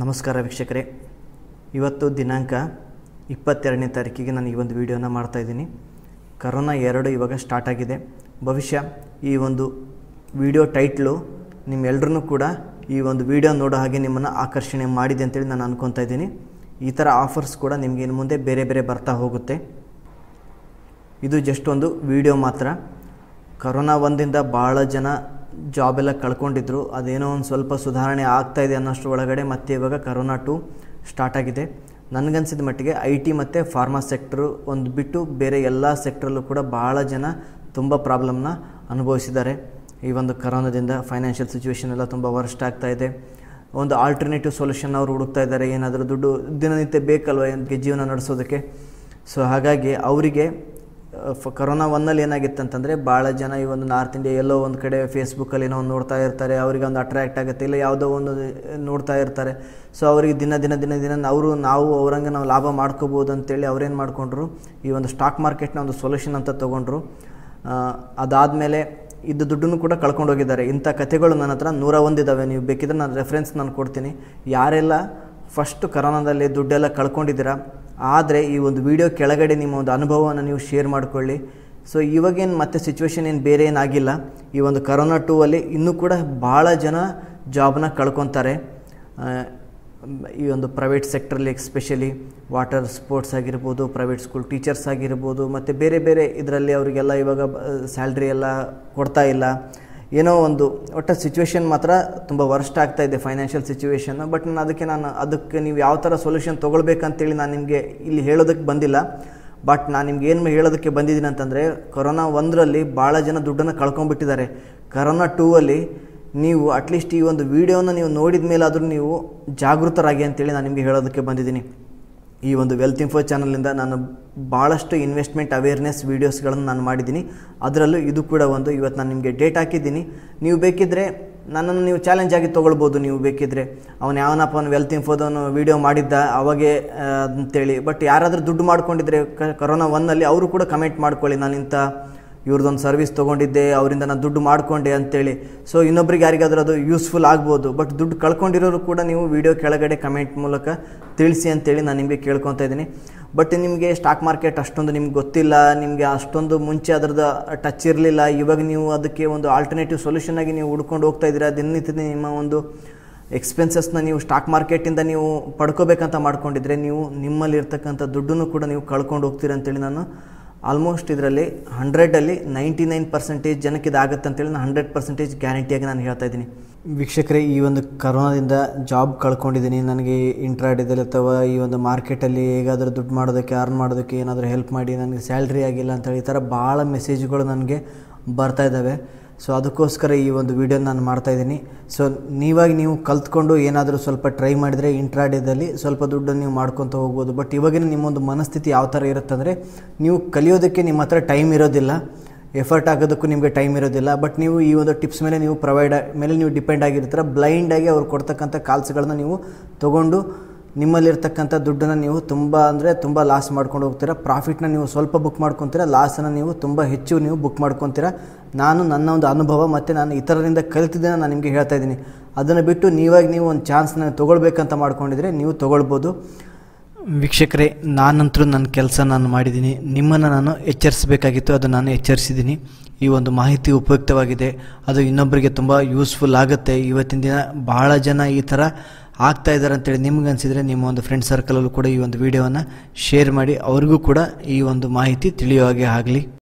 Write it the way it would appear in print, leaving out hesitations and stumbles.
ನಮಸ್ಕಾರ ವೀಕ್ಷಕರೇ, ಇವತ್ತು ದಿನಾಂಕ 22ನೇ ತಾರೀಕಿಗೆ ನಾನು ಈ ಒಂದು ವಿಡಿಯೋನ ಮಾಡ್ತಾ ಇದ್ದೀನಿ. ಕರೋನಾ 2 ಇವಾಗ ಸ್ಟಾರ್ಟ್ ಆಗಿದೆ. ಭವಿಷ್ಯ ಈ ಒಂದು ವಿಡಿಯೋ ಟೈಟಲ್ ನಿಮ್ಮೆಲ್ಲರನ್ನೂ ಕೂಡ ಈ ಒಂದು ವಿಡಿಯೋ ನೋಡೋ ಹಾಗೆ ನಿಮ್ಮನ್ನ ಆಕರ್ಷಣೆ ಮಾಡಿದೆ ಅಂತ ಹೇಳಿ ನಾನು ಅನ್ಕೊಂತಾ ಇದ್ದೀನಿ. ಈ ತರ ಆಫರ್ಸ್ ಕೂಡ ನಿಮಗೆ ಇನ್ನು ಮುಂದೆ ಬೇರೆ ಬೇರೆ ಬರ್ತಾ ಹೋಗುತ್ತೆ. ಇದು ಜಸ್ಟ್ ಒಂದು ವಿಡಿಯೋ ಮಾತ್ರ. ಕರೋನಾ 1 ರಿಂದ ಬಹಳ ಜನ ಜಾಬ್ ಎಲ್ಲ ಕಳ್ಕೊಂಡಿದ್ರು, ಅದೇನೋ ಒಂದು ಸ್ವಲ್ಪ ಸುಧಾರಣೆ ಆಗ್ತಾ ಇದೆ ಅನ್ನೋಷ್ಟರ ಒಳಗಡೆ ಮತ್ತೆ ಇವಾಗ ಕರೋನಾ 2 ಸ್ಟಾರ್ಟ್ ಆಗಿದೆ. ನನಗನ್ಸಿದ ಮಟ್ಟಿಗೆ ಐಟಿ ಮತ್ತು ಫಾರ್ಮಾ ಸೆಕ್ಟರು ಒಂದು ಬಿಟ್ಟು ಬೇರೆ ಎಲ್ಲ ಸೆಕ್ಟರಲ್ಲೂ ಕೂಡ ಬಹಳ ಜನ ತುಂಬ ಪ್ರಾಬ್ಲಮ್ನ ಅನುಭವಿಸಿದ್ದಾರೆ. ಈ ಒಂದು ಕರೋನಾದಿಂದ ಫೈನಾನ್ಷಿಯಲ್ ಸಿಚುವೇಷನ್ ಎಲ್ಲ ತುಂಬ ವರ್ಸ್ಟ್ ಆಗ್ತಾ ಇದೆ. ಒಂದು ಆಲ್ಟರ್ನೇಟಿವ್ ಸೊಲ್ಯೂಷನ್ ಅವರು ಹುಡುಕ್ತಾ ಇದ್ದಾರೆ. ಏನಾದರೂ ದುಡ್ಡು ದಿನನಿತ್ಯ ಬೇಕಲ್ವ ಏನಕ್ಕೆ ಜೀವನ ನಡೆಸೋದಕ್ಕೆ. ಸೊ ಹಾಗಾಗಿ ಅವರಿಗೆ ಕರೋನಾ 1ನಲ್ಲಿ ಏನಾಗಿತ್ತು ಅಂತಂದರೆ ಭಾಳ ಜನ ಈ ಒಂದು ನಾರ್ತ್ ಇಂಡಿಯಾ ಎಲ್ಲೋ ಒಂದು ಕಡೆ ಫೇಸ್ಬುಕ್ಕಲ್ಲಿ ಏನೋ ಒಂದು ನೋಡ್ತಾ ಇರ್ತಾರೆ, ಅವರಿಗೆ ಒಂದು ಅಟ್ರ್ಯಾಕ್ಟ್ ಆಗುತ್ತೆ, ಇಲ್ಲ ಯಾವುದೋ ಒಂದು ನೋಡ್ತಾ ಇರ್ತಾರೆ. ಸೊ ಅವರಿಗೆ ದಿನ ಅವರು ನಾವು ಲಾಭ ಮಾಡ್ಕೋಬೋದು ಅಂತೇಳಿ ಅವ್ರೇನು ಮಾಡಿಕೊಂಡ್ರು, ಈ ಒಂದು ಸ್ಟಾಕ್ ಮಾರ್ಕೆಟ್ನ ಒಂದು ಸೊಲ್ಯೂಷನ್ ಅಂತ ತೊಗೊಂಡ್ರು. ಅದಾದಮೇಲೆ ಇದು ದುಡ್ಡನ್ನು ಕೂಡ ಕಳ್ಕೊಂಡೋಗಿದ್ದಾರೆ. ಇಂಥ ಕಥೆಗಳು ನನ್ನ ಹತ್ರ 101 ಇದ್ದಾವೆ. ನೀವು ಬೇಕಿದ್ರೆ ನಾನು ರೆಫರೆನ್ಸ್ ನಾನು ಕೊಡ್ತೀನಿ. ಯಾರೆಲ್ಲ ಫಸ್ಟ್ ಕರೋನಾದಲ್ಲಿ ದುಡ್ಡೆಲ್ಲ ಕಳ್ಕೊಂಡಿದ್ದೀರಾ, ಆದರೆ ಈ ಒಂದು ವಿಡಿಯೋ ಕೆಳಗಡೆ ನಿಮ್ಮ ಒಂದು ಅನುಭವವನ್ನು ನೀವು ಶೇರ್ ಮಾಡಿಕೊಳ್ಳಿ. ಸೊ ಇವಾಗೇನು ಮತ್ತೆ ಸಿಚುವೇಷನ್ ಏನು ಬೇರೆ ಏನಾಗಿಲ್ಲ. ಈ ಒಂದು ಕರೋನಾ 2 ಅಲ್ಲಿ ಇನ್ನೂ ಕೂಡ ಭಾಳ ಜನ ಜಾಬ್ನ ಕಳ್ಕೊತಾರೆ. ಈ ಒಂದು ಪ್ರೈವೇಟ್ ಸೆಕ್ಟ್ರಲ್ಲಿ ಎಕ್ಸ್ಪೆಷಲಿ ವಾಟರ್ ಸ್ಪೋರ್ಟ್ಸ್ ಆಗಿರ್ಬೋದು, ಪ್ರೈವೇಟ್ ಸ್ಕೂಲ್ ಟೀಚರ್ಸ್ ಆಗಿರ್ಬೋದು, ಮತ್ತು ಬೇರೆ ಬೇರೆ ಇದರಲ್ಲಿ ಅವರಿಗೆಲ್ಲ ಇವಾಗ ಸ್ಯಾಲ್ರಿ ಎಲ್ಲ ಕೊಡ್ತಾ ಇಲ್ಲ. ಏನೋ ಒಂದು ಒಟ್ಟು ಸಿಚುವೇಷನ್ ಮಾತ್ರ ತುಂಬ ವರ್ಸ್ಟ್ ಆಗ್ತಾ ಇದೆ, ಫೈನಾನ್ಷಿಯಲ್ ಸಿಚುವೇಷನ್ನು. ಬಟ್ ನಾನು ಅದಕ್ಕೆ ನೀವು ಯಾವ ಥರ ಸೊಲ್ಯೂಷನ್ ತೊಗೊಳ್ಬೇಕಂತೇಳಿ ನಾನು ನಿಮಗೆ ಇಲ್ಲಿ ಹೇಳೋದಕ್ಕೆ ಬಂದಿಲ್ಲ. ಬಟ್ ನಾನು ನಿಮ್ಗೆ ಏನು ಹೇಳೋದಕ್ಕೆ ಬಂದಿದ್ದೀನಿ ಅಂತಂದರೆ, ಕರೋನಾ 1ರಲ್ಲಿ ಭಾಳ ಜನ ದುಡ್ಡನ್ನು ಕಳ್ಕೊಂಡ್ಬಿಟ್ಟಿದ್ದಾರೆ. ಕರೋನಾ 2ಅಲ್ಲಿ ನೀವು ಅಟ್ಲೀಸ್ಟ್ ಈ ಒಂದು ವಿಡಿಯೋನ ನೀವು ನೋಡಿದ ಮೇಲಾದರೂ ನೀವು ಜಾಗೃತರಾಗಿ ಅಂತೇಳಿ ನಾನು ನಿಮಗೆ ಹೇಳೋದಕ್ಕೆ ಬಂದಿದ್ದೀನಿ. ಈ ಒಂದು ವೆಲ್ತ್ ಇನ್ಫೋ ಚಾನಲಿಂದ ನಾನು ಭಾಳಷ್ಟು ಇನ್ವೆಸ್ಟ್ಮೆಂಟ್ ಅವೇರ್ನೆಸ್ ವೀಡಿಯೋಸ್ಗಳನ್ನು ನಾನು ಮಾಡಿದ್ದೀನಿ. ಅದರಲ್ಲೂ ಇದು ಕೂಡ ಒಂದು. ಇವತ್ತು ನಾನು ನಿಮಗೆ ಡೇಟ್ ಹಾಕಿದ್ದೀನಿ. ನೀವು ಬೇಕಿದ್ದರೆ ನನ್ನನ್ನು ನೀವು ಚಾಲೆಂಜ್ ಆಗಿ ತೊಗೊಳ್ಬೋದು. ನೀವು ಬೇಕಿದ್ದರೆ ಅವನು ಯಾವನಪ್ಪ ಅವನು ವೆಲ್ತ್ ಇನ್ಫೋದವನು ವೀಡಿಯೋ ಮಾಡಿದ್ದ ಅವಾಗೆ ಅಂತೇಳಿ. ಬಟ್ ಯಾರಾದರೂ ದುಡ್ಡು ಮಾಡ್ಕೊಂಡಿದ್ರೆ ಕರೋನಾ 1ನಲ್ಲಿ ಅವರು ಕೂಡ ಕಮೆಂಟ್ ಮಾಡ್ಕೊಳ್ಳಿ, ನಾನು ಇಂಥ ಇವ್ರದ್ದೊಂದು ಸರ್ವಿಸ್ ತೊಗೊಂಡಿದ್ದೆ, ಅವರಿಂದ ನಾನು ದುಡ್ಡು ಮಾಡಿಕೊಂಡೆ ಅಂತೇಳಿ. ಸೊ ಇನ್ನೊಬ್ರಿಗೆ ಯಾರಿಗಾದರೂ ಅದು ಯೂಸ್ಫುಲ್ ಆಗ್ಬೋದು. ಬಟ್ ದುಡ್ಡು ಕಳ್ಕೊಂಡಿರೋರು ಕೂಡ ನೀವು ವಿಡಿಯೋ ಕೆಳಗಡೆ ಕಮೆಂಟ್ ಮೂಲಕ ತಿಳಿಸಿ ಅಂತೇಳಿ ನಾನು ನಿಮಗೆ ಕೇಳ್ಕೊತಾ ಇದ್ದೀನಿ. ಬಟ್ ನಿಮಗೆ ಸ್ಟಾಕ್ ಮಾರ್ಕೆಟ್ ಅಷ್ಟೊಂದು ನಿಮ್ಗೆ ಗೊತ್ತಿಲ್ಲ, ನಿಮಗೆ ಅಷ್ಟೊಂದು ಮುಂಚೆ ಅದರದ್ದು ಟಚ್ ಇರಲಿಲ್ಲ. ಇವಾಗ ನೀವು ಅದಕ್ಕೆ ಒಂದು ಆಲ್ಟರ್ನೇಟಿವ್ ಸೊಲ್ಯೂಷನ್ ಆಗಿ ನೀವು ಹುಡ್ಕೊಂಡು ಹೋಗ್ತಾ ಇದ್ದೀರಾ. ದಿನನಿತ್ಯ ನಿಮ್ಮ ಒಂದು ಎಕ್ಸ್ಪೆನ್ಸಸ್ನ ನೀವು ಸ್ಟಾಕ್ ಮಾರ್ಕೆಟಿಂದ ನೀವು ಪಡ್ಕೋಬೇಕಂತ ಮಾಡ್ಕೊಂಡಿದ್ರೆ ನೀವು ನಿಮ್ಮಲ್ಲಿರ್ತಕ್ಕಂಥ ದುಡ್ಡನ್ನು ಕೂಡ ನೀವು ಕಳ್ಕೊಂಡು ಹೋಗ್ತೀರ ಅಂತೇಳಿ ನಾನು ಆಲ್ಮೋಸ್ಟ್ ಇದರಲ್ಲಿ 100 99% ಜನಕ್ಕೆ ಇದಾಗುತ್ತೆ ಅಂತೇಳಿ ನಾನು 100% ಗ್ಯಾರಂಟಿಯಾಗಿ ನಾನು ಹೇಳ್ತಾ ಇದ್ದೀನಿ. ವೀಕ್ಷಕರೇ, ಈ ಒಂದು ಕರೋನಾದಿಂದ ಜಾಬ್ ಕಳ್ಕೊಂಡಿದ್ದೀನಿ. ನನಗೆ ಇಂಟ್ರಾಡೇದಲ್ಲಿ ಅಥವಾ ಈ ಒಂದು ಮಾರ್ಕೆಟಲ್ಲಿ ಹೇಗಾದರೂ ದುಡ್ಡು ಮಾಡೋದಕ್ಕೆ ಅರ್ನ್ ಮಾಡೋದಕ್ಕೆ ಏನಾದರೂ ಹೆಲ್ಪ್ ಮಾಡಿ, ನನಗೆ ಸ್ಯಾಲ್ರಿ ಆಗಿಲ್ಲ ಅಂತೇಳಿ ಈ ಥರ ಭಾಳ ಮೆಸೇಜ್ಗಳು ನನಗೆ ಬರ್ತಾ ಇದ್ದಾವೆ. ಸೊ ಅದಕ್ಕೋಸ್ಕರ ಈ ಒಂದು ವಿಡಿಯೋ ನಾನು ಮಾಡ್ತಾಯಿದ್ದೀನಿ. ಸೊ ನೀವಾಗಿ ನೀವು ಕಲ್ತ್ಕೊಂಡು ಏನಾದರೂ ಸ್ವಲ್ಪ ಟ್ರೈ ಮಾಡಿದರೆ ಇಂಟ್ರಾಡೇದಲ್ಲಿ ಸ್ವಲ್ಪ ದುಡ್ಡನ್ನು ನೀವು ಮಾಡ್ಕೊತ ಹೋಗ್ಬೋದು. ಬಟ್ ಇವಾಗಿನ ನಿಮ್ಮೊಂದು ಮನಸ್ಥಿತಿ ಯಾವ ಥರ ಇರುತ್ತಂದರೆ, ನೀವು ಕಲಿಯೋದಕ್ಕೆ ನಿಮ್ಮ ಹತ್ರ ಟೈಮ್ ಇರೋದಿಲ್ಲ, ಎಫರ್ಟ್ ಆಗೋದಕ್ಕೂ ನಿಮಗೆ ಟೈಮ್ ಇರೋದಿಲ್ಲ. ಬಟ್ ನೀವು ಈ ಒಂದು ಟಿಪ್ಸ್ ಮೇಲೆ ನೀವು ಡಿಪೆಂಡ್ ಆಗಿರ್ತೀರ. ಬ್ಲೈಂಡಾಗಿ ಅವ್ರು ಕೊಡ್ತಕ್ಕಂಥ ಕಾಲ್ಸ್ಗಳನ್ನ ನೀವು ತೊಗೊಂಡು ನಿಮ್ಮಲ್ಲಿರ್ತಕ್ಕಂಥ ದುಡ್ಡನ್ನು ನೀವು ತುಂಬ ಅಂದರೆ ತುಂಬ ಲಾಸ್ ಮಾಡ್ಕೊಂಡು ಹೋಗ್ತೀರ. ಪ್ರಾಫಿಟ್ನ ನೀವು ಸ್ವಲ್ಪ ಬುಕ್ ಮಾಡ್ಕೊತೀರ, ಲಾಸನ್ನು ನೀವು ತುಂಬ ಹೆಚ್ಚು ನೀವು ಬುಕ್ ಮಾಡ್ಕೊತೀರ. ನಾನು ನನ್ನ ಒಂದು ಅನುಭವ ಮತ್ತು ನಾನು ಇತರರಿಂದ ಕಲಿತಿದ್ದೇನೆ ನಾನು ನಿಮಗೆ ಹೇಳ್ತಾ ಇದ್ದೀನಿ. ಅದನ್ನು ಬಿಟ್ಟು ನೀವಾಗಿ ನೀವು ಒಂದು ಚಾನ್ಸ್ನ ತೊಗೊಳ್ಬೇಕಂತ ಮಾಡ್ಕೊಂಡಿದ್ರೆ ನೀವು ತೊಗೊಳ್ಬೋದು. ವೀಕ್ಷಕರೇ, ನಾನಂತರೂ ನನ್ನ ಕೆಲಸ ನಾನು ಮಾಡಿದ್ದೀನಿ. ನಿಮ್ಮನ್ನು ನಾನು ಎಚ್ಚರಿಸಬೇಕಾಗಿತ್ತು, ಅದು ನಾನು ಎಚ್ಚರಿಸಿದ್ದೀನಿ. ಈ ಒಂದು ಮಾಹಿತಿ ಉಪಯುಕ್ತವಾಗಿದೆ, ಅದು ಇನ್ನೊಬ್ಬರಿಗೆ ತುಂಬ ಯೂಸ್ಫುಲ್ ಆಗುತ್ತೆ. ಇವತ್ತಿನ ದಿನ ಬಹಳ ಜನ ಈ ಥರ ಆಗ್ತಾ ಇದ್ದಾರೆ ಅಂತೇಳಿ ನಿಮಗನ್ಸಿದರೆ ನಿಮ್ಮ ಒಂದು ಫ್ರೆಂಡ್ ಸರ್ಕಲಲ್ಲೂ ಕೂಡ ಈ ಒಂದು ವಿಡಿಯೋವನ್ನು ಶೇರ್ ಮಾಡಿ, ಅವ್ರಿಗೂ ಕೂಡ ಈ ಒಂದು ಮಾಹಿತಿ ತಿಳಿಯೋ ಹಾಗೆ ಆಗಲಿ.